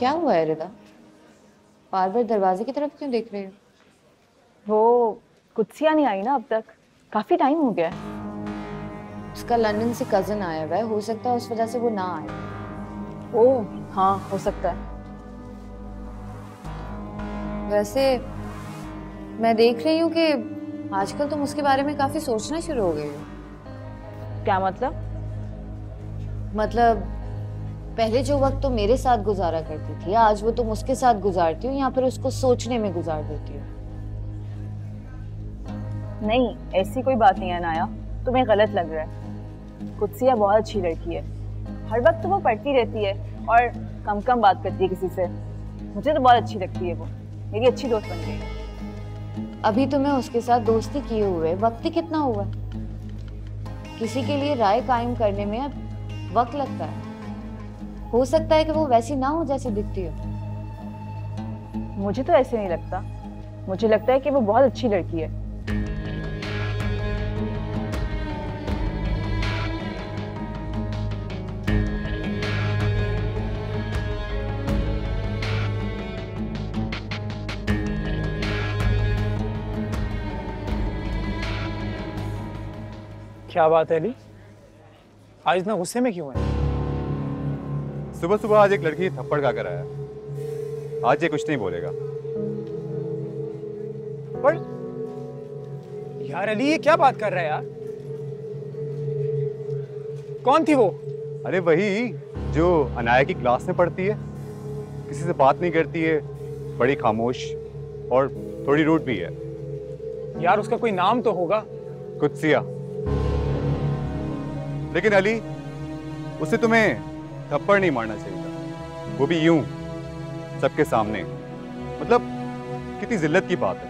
क्या हुआ है रिदा? बार बार दरवाजे की तरफ क्यों देख रहे हो? वो कुदसिया नहीं आई ना अब तक, काफी टाइम हो गया है। उसका लंदन से कजन आया हुआ है, हो सकता है उस वजह से वो ना आए। ओह हाँ, हो सकता है। वैसे मैं देख रही हूँ कि आजकल तुम उसके बारे में काफी सोचना शुरू हो गई हो। क्या मतलब? मतलब पहले जो वक्त तुम मेरे साथ गुजारा करती थी, आज वो तुम उसके साथ गुजारती हो या फिर उसको सोचने में गुजार देती हो? नहीं, ऐसी कोई बात नहीं है नाया, तुम्हें गलत लग रहा है। कुदसिया बहुत अच्छी लड़की है, हर वक्त तो वो पढ़ती रहती है और कम कम बात करती है किसी से। मुझे तो बहुत अच्छी लगती है वो, मेरी अच्छी दोस्त बन गई। अभी तुम्हें उसके साथ दोस्ती किए हुए वक्त ही कितना हुआ? किसी के लिए राय कायम करने में अब वक्त लगता है। हो सकता है कि वो वैसी ना हो जैसी दिखती हो। मुझे तो ऐसे नहीं लगता, मुझे लगता है कि वो बहुत अच्छी लड़की है। क्या बात है अली, आज इतना गुस्से में क्यों है? सुबह सुबह आज एक लड़की थप्पड़ खाकर आया। आज ये कुछ नहीं बोलेगा। पर यार अली, ये क्या बात कर रहा है यार? कौन थी वो? अरे वही जो अनाया की क्लास में पढ़ती है, किसी से बात नहीं करती है, बड़ी खामोश और थोड़ी रूड भी है। यार उसका कोई नाम तो होगा। कुदसिया। लेकिन अली, उसे तुम्हें थप्पड़ नहीं मारना चाहिए था, वो भी यूं सबके सामने। मतलब कितनी जिल्लत की बात है।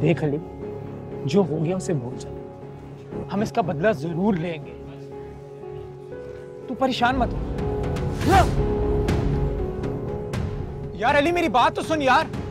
देख अली, जो हो गया उसे भूल जा, हम इसका बदला जरूर लेंगे। तू परेशान मत हो। यार अली मेरी बात तो सुन यार।